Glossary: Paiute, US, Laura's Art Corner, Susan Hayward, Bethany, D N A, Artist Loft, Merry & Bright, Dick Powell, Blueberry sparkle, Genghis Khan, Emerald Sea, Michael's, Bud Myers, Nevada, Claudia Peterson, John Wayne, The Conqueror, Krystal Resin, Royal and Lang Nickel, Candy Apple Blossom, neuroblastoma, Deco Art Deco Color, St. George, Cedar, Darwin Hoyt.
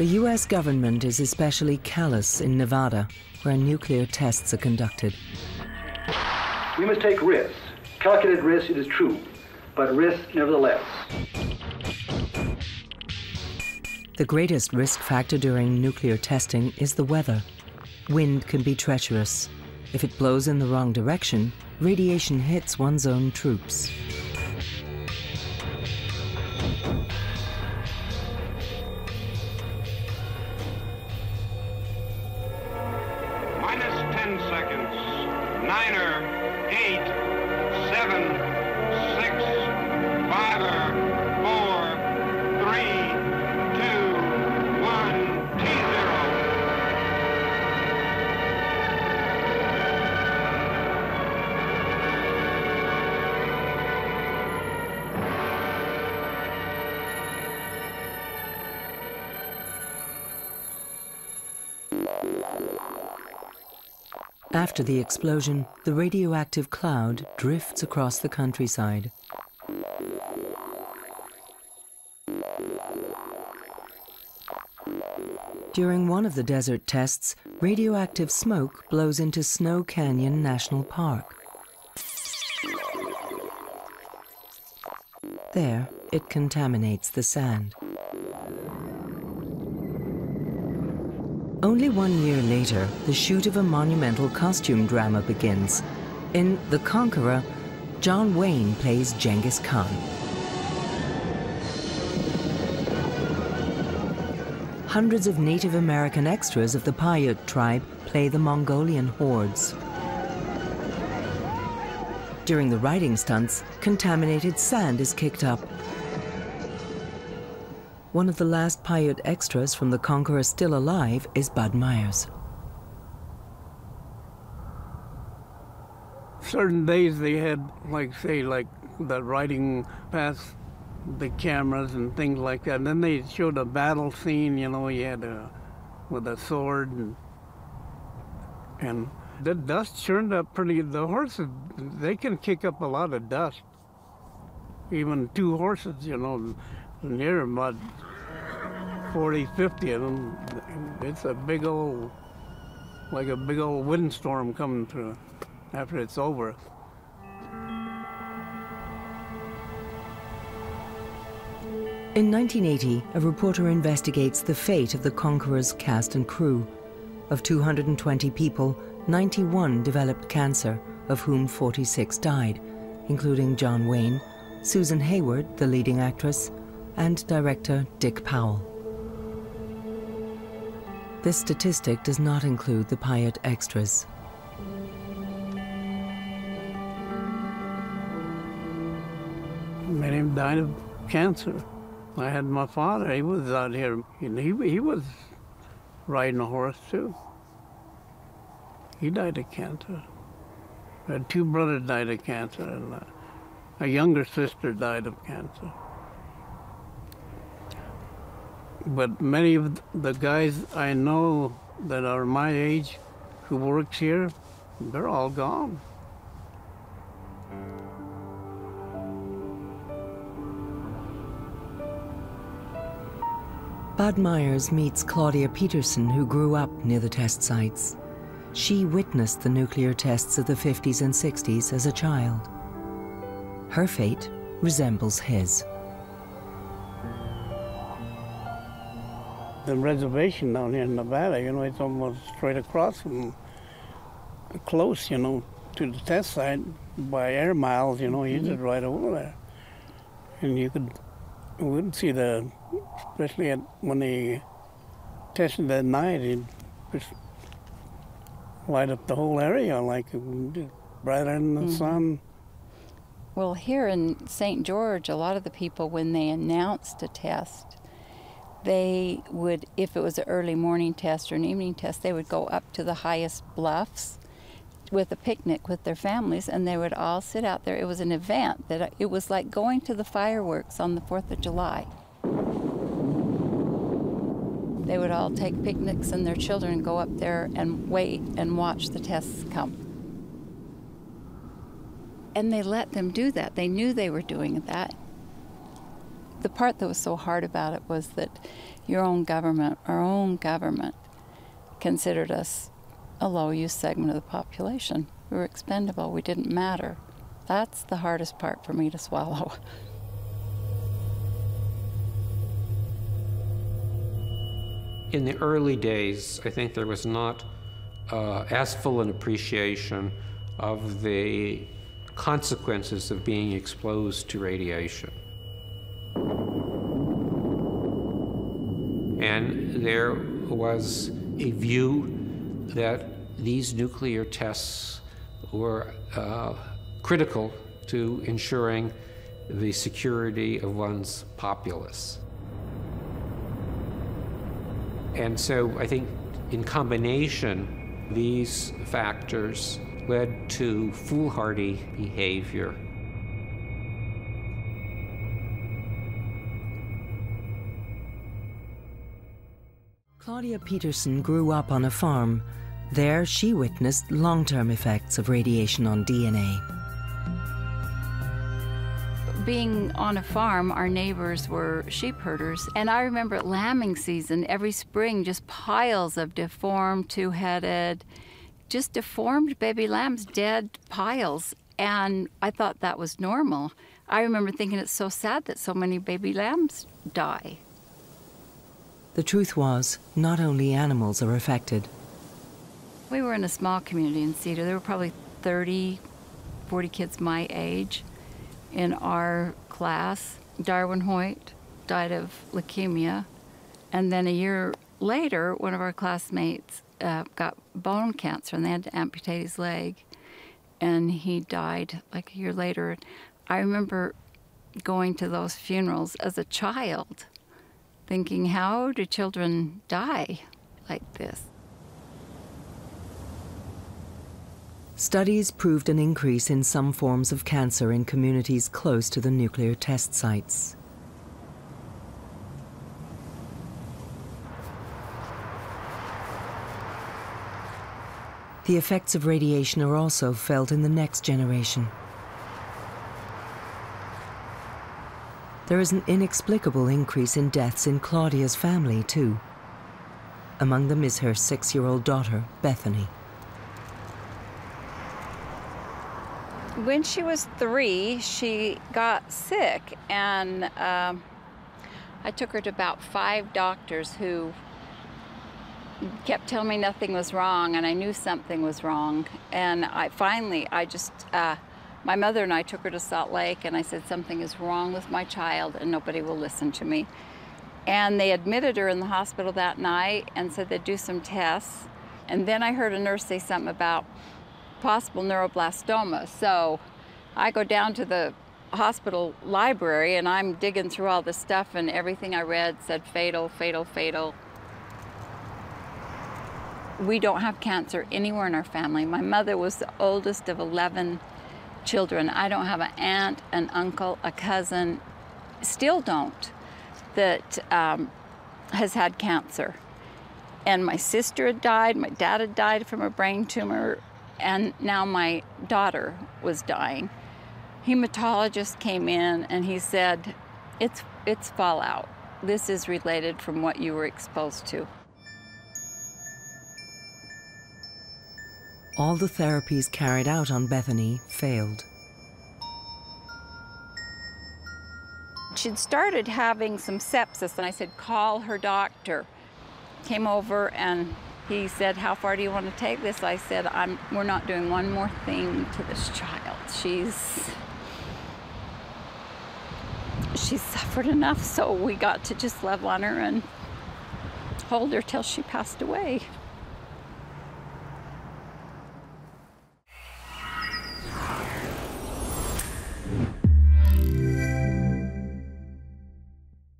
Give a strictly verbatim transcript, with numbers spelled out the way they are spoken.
The U S government is especially callous in Nevada, where nuclear tests are conducted. We must take risks. Calculated risk, it is true, but risk nevertheless. The greatest risk factor during nuclear testing is the weather. Wind can be treacherous. If it blows in the wrong direction, radiation hits one's own troops. After the explosion, the radioactive cloud drifts across the countryside. During one of the desert tests, radioactive smoke blows into Snow Canyon National Park. There, it contaminates the sand. Only one year later, the shoot of a monumental costume drama begins. In The Conqueror, John Wayne plays Genghis Khan. Hundreds of Native American extras of the Paiute tribe play the Mongolian hordes. During the riding stunts, contaminated sand is kicked up. One of the last Paiute extras from The Conqueror still alive is Bud Myers. Certain days they had, like, say, like the riding past the cameras and things like that. And then they showed a battle scene, you know, you had a, with a sword. And, and the dust churned up pretty. The horses, they can kick up a lot of dust. Even two horses, you know. Near about forty, fifty of them. It's a big old, like a big old windstorm coming through after it's over. In nineteen eighty, a reporter investigates the fate of The Conqueror's cast and crew. Of two hundred twenty people, ninety-one developed cancer, of whom forty-six died, including John Wayne, Susan Hayward, the leading actress, and director Dick Powell. This statistic does not include the Paiute extras. Many died of cancer. I had my father, he was out here, and he, he was riding a horse too. He died of cancer. I had two brothers died of cancer, and a, a younger sister died of cancer. But many of the guys I know that are my age who works here, they're all gone. Bud Myers meets Claudia Peterson, who grew up near the test sites. She witnessed the nuclear tests of the fifties and sixties as a child. Her fate resembles his. The reservation down here in Nevada, you know, it's almost straight across from close, you know, to the test site by air miles, you know, you just ride over there. And you could, you would see the, especially at, when they tested that night, it just light up the whole area, like brighter than the mm-hmm. sun. Well, here in Saint George, a lot of the people, when they announced a test, they would, if it was an early morning test or an evening test, they would go up to the highest bluffs with a picnic with their families, and they would all sit out there. It was an event that it was like going to the fireworks on the fourth of July. They would all take picnics and their children go up there and wait and watch the tests come. And they let them do that. They knew they were doing that. The part that was so hard about it was that your own government, our own government, considered us a low-use segment of the population. We were expendable. We didn't matter. That's the hardest part for me to swallow. In the early days, I think there was not uh, as full an appreciation of the consequences of being exposed to radiation. And there was a view that these nuclear tests were uh, critical to ensuring the security of one's populace. And so I think in combination, these factors led to foolhardy behavior. Claudia Peterson grew up on a farm. There, she witnessed long-term effects of radiation on D N A. Being on a farm, our neighbors were sheep herders, and I remember at lambing season, every spring, just piles of deformed, two-headed, just deformed baby lambs, dead piles, and I thought that was normal. I remember thinking it's so sad that so many baby lambs die. The truth was, not only animals are affected. We were in a small community in Cedar. There were probably thirty, forty kids my age in our class. Darwin Hoyt died of leukemia. And then a year later, one of our classmates uh, got bone cancer, and they had to amputate his leg. And he died like a year later. I remember going to those funerals as a child, thinking, how do children die like this? Studies proved an increase in some forms of cancer in communities close to the nuclear test sites. The effects of radiation are also felt in the next generation. There is an inexplicable increase in deaths in Claudia's family, too. Among them is her six-year-old daughter, Bethany. When she was three, she got sick, and um, I took her to about five doctors who kept telling me nothing was wrong, and I knew something was wrong. And I finally, I just, uh, my mother and I took her to Salt Lake, and I said, something is wrong with my child, and nobody will listen to me. And they admitted her in the hospital that night and said they'd do some tests. And then I heard a nurse say something about possible neuroblastoma. So I go down to the hospital library and I'm digging through all this stuff, and everything I read said fatal, fatal, fatal. We don't have cancer anywhere in our family. My mother was the oldest of eleven children. I don't have an aunt, an uncle, a cousin, still don't, that um, has had cancer. And my sister had died, my dad had died from a brain tumor, and now my daughter was dying. Hematologist came in and he said, it's, it's fallout. This is related from what you were exposed to. All the therapies carried out on Bethany failed. She'd started having some sepsis, and I said, call her doctor. Came over and he said, how far do you want to take this? I said, I'm, we're not doing one more thing to this child. She's, she's suffered enough, so we got to just love on her and hold her till she passed away.